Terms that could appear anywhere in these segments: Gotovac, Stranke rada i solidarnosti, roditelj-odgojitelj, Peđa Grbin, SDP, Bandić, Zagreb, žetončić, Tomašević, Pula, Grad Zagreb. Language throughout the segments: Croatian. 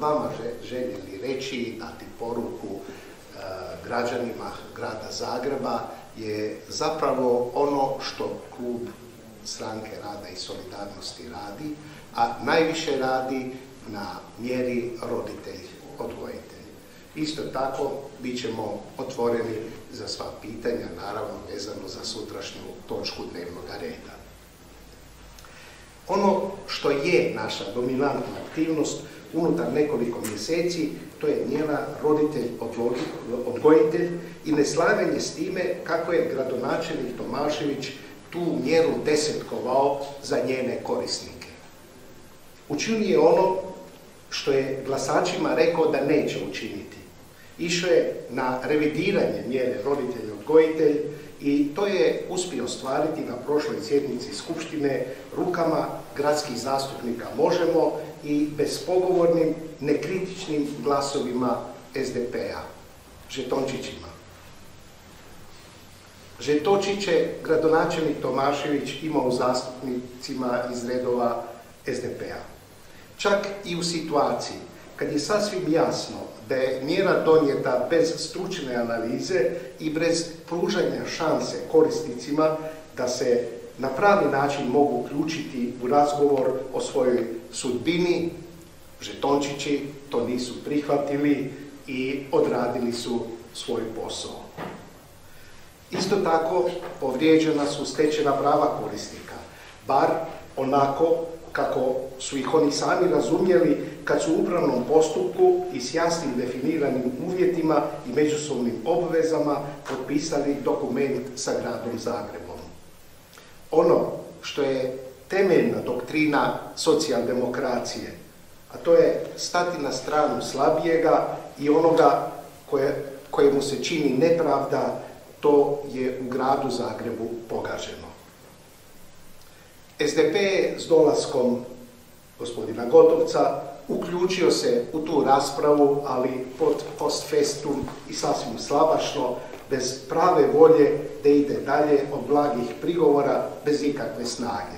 vama željeli reći i dati poruku građanima grada Zagreba je zapravo ono što klub Stranke rada i solidarnosti radi, a najviše radi na mjeri roditelj-odgojitelj. Isto tako, bit ćemo otvoreni za sva pitanja, naravno vezano za sutrašnju točku dnevnog reda. Ono što je naša dominantna aktivnost unutar nekoliko mjeseci, to je njena roditelj-odgojitelj i neslaganje s time kako je gradonačelnik Tomašević tu mjeru desetkovao za njene korisnike. Učinio je ono što je glasačima rekao da neće učiniti. Išao je na revidiranje mjere roditelj-odgojitelj i to je uspio ostvariti na prošloj sjednici Skupštine rukama gradskih zastupnika Možemo i bezpogovornim, nekritičnim glasovima SDP-a, žetončićima. Žetončić je gradonačelnik Tomašević imao zastupnicima iz redova SDP-a. Čak i u situaciji kad je sasvim jasno da je mjera donijeta bez stručne analize i bez pružanja šanse korisnicima da se na pravi način mogu uključiti u razgovor o svojoj sudbini, žetončići to nisu prihvatili i odradili su svoj posao. Isto tako, povrijeđena su stečena prava korisnika, bar onako kako su ih oni sami razumjeli kad su u upravnom postupku i s jasnim definiranim uvjetima i međusobnim obvezama potpisali dokument sa gradom Zagrebom. Ono što je temeljna doktrina socijaldemokracije, a to je stati na stranu slabijega i onoga kojemu se čini nepravda, to je u gradu Zagrebu pogaženo. SDP je s dolaskom gospodina Gotovca uključio se u tu raspravu, ali pod post festum i sasvim slabašno, bez prave volje da ide dalje od blagih prigovora, bez ikakve snage.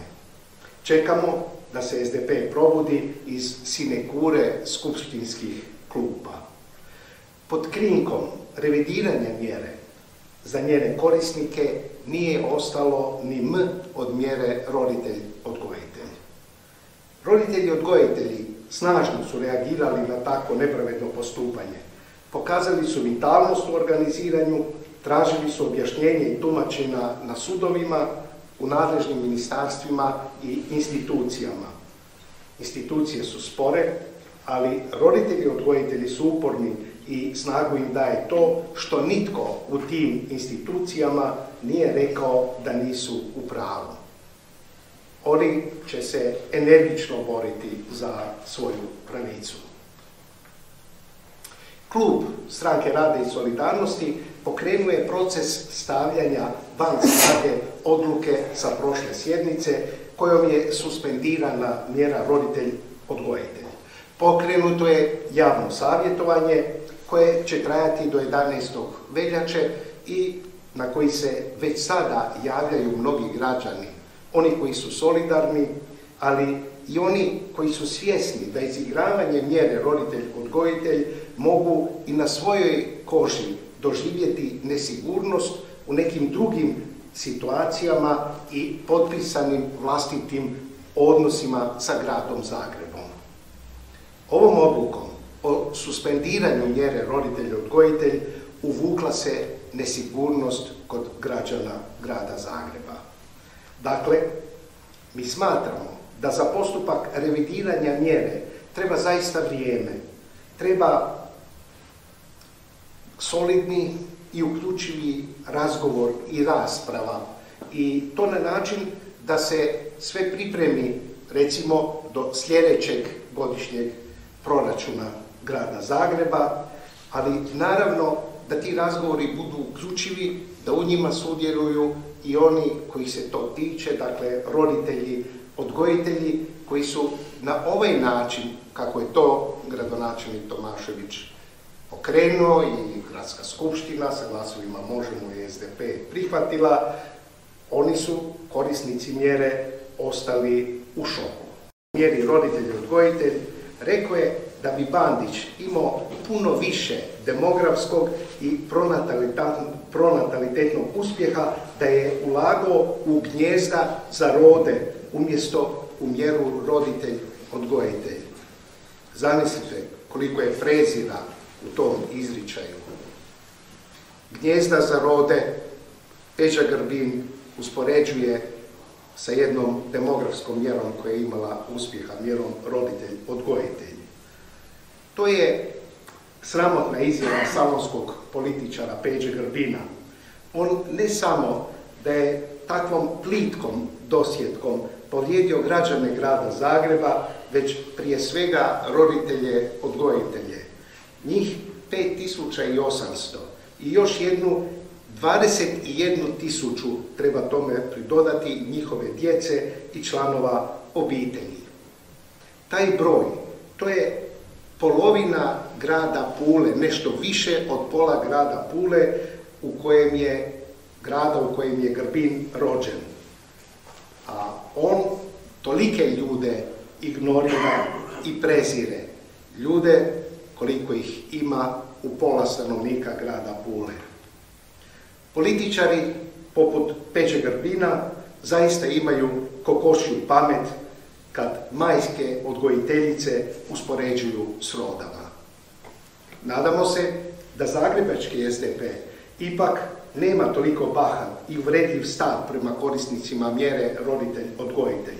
Čekamo da se SDP probudi iz sinekure skupštinskih klupa. Pod krinkom revidiranja mjere za njene korisnike nije ostalo ni M od mjere roditelj-odgojitelj. Roditelji-odgojitelji snažno su reagirali na tako nepravedno postupanje. Pokazali su vitalnost u organiziranju, tražili su objašnjenje i tumačenja na sudovima, u nadležnim ministarstvima i institucijama. Institucije su spore, ali roditelji-odgojitelji su uporni i snagu im daje to što nitko u tim institucijama nije rekao da nisu u pravu. Oni će se energično boriti za svoju pravicu. Klub Stranke rada i solidarnosti pokrenuje proces stavljanja van snage odluke sa prošle sjednice kojom je suspendirana mjera roditelj-odgojitelj. Pokrenuto je javno savjetovanje koje će trajati do 11. veljače i na koji se već sada javljaju mnogi građani, oni koji su solidarni, ali i oni koji su svjesni da izigravanje mjere roditelj-odgojitelj mogu i na svojoj koži doživjeti nesigurnost u nekim drugim situacijama i potpisanim vlastitim odnosima sa gradom Zagrebom. Ovom odlukom o suspendiranju mjere roditelj-odgojitelj uvukla se nesigurnost kod građana grada Zagreba. Dakle, mi smatramo da za postupak revidiranja mjere treba zaista vrijeme, treba solidni i uključivi razgovor i rasprava i to na način da se sve pripremi recimo do sljedećeg godišnjeg proračuna grada Zagreba, ali naravno da ti razgovori budu uključivi, da u njima sudjeluju i oni koji se to tiče, dakle roditelji, odgojitelji koji su na ovaj način, kako je to gradonačelnik Tomašević pokrenuo i gradska skupština sa glasovima Možemo i SDP prihvatila, oni su korisnici mjere ostali u šoku. Mjeri roditelj-odgojitelj rekao je da bi Bandić imao puno više demografskog i pronatalitetnog uspjeha, da je ulagao u gnijezda za rode umjesto u mjeru roditelj-odgojitelj. Zamislite koliko je prezira u tom izričaju. Gnijezda za rode Peđa Grbin uspoređuje sa jednom demografskom mjerom koja je imala uspjeha, mjerom roditelj-odgojitelj. To je sramotna izjava salonskog političara Peđe Grbina. On ne samo da je takvom plitkom dosjetkom povrijedio građane grada Zagreba, već prije svega roditelje, odgojitelje. Njih 5800 i još jednu 21.000 treba tome pridodati njihove djece i članova obitelji. Taj broj, to je polovina grada Pule, nešto više od pola grada Pule u kojem je Grbin rođen. A on tolike ljude ignorira i prezire. Ljude koliko ih ima u pola stanovnika grada Pule. Političari poput Peđe Grbina zaista imaju kokošju pamet kad majske odgojiteljice uspoređuju s rodama. Nadamo se da zagrebački SDP ipak nema toliko bahan i uvredljiv stav prema korisnicima mjere roditelj-odgojitelj.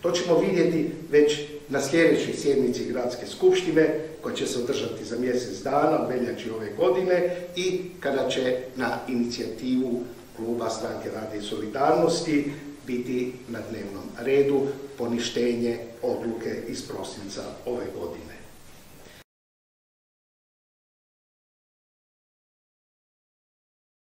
To ćemo vidjeti već na sljedećoj sjednici Gradske skupštine, koja će se održati za mjesec dana, u veljači ove godine, i kada će na inicijativu kluba Stranke rada i solidarnosti biti na dnevnom redu poništenje odluke iz prosinca ove godine.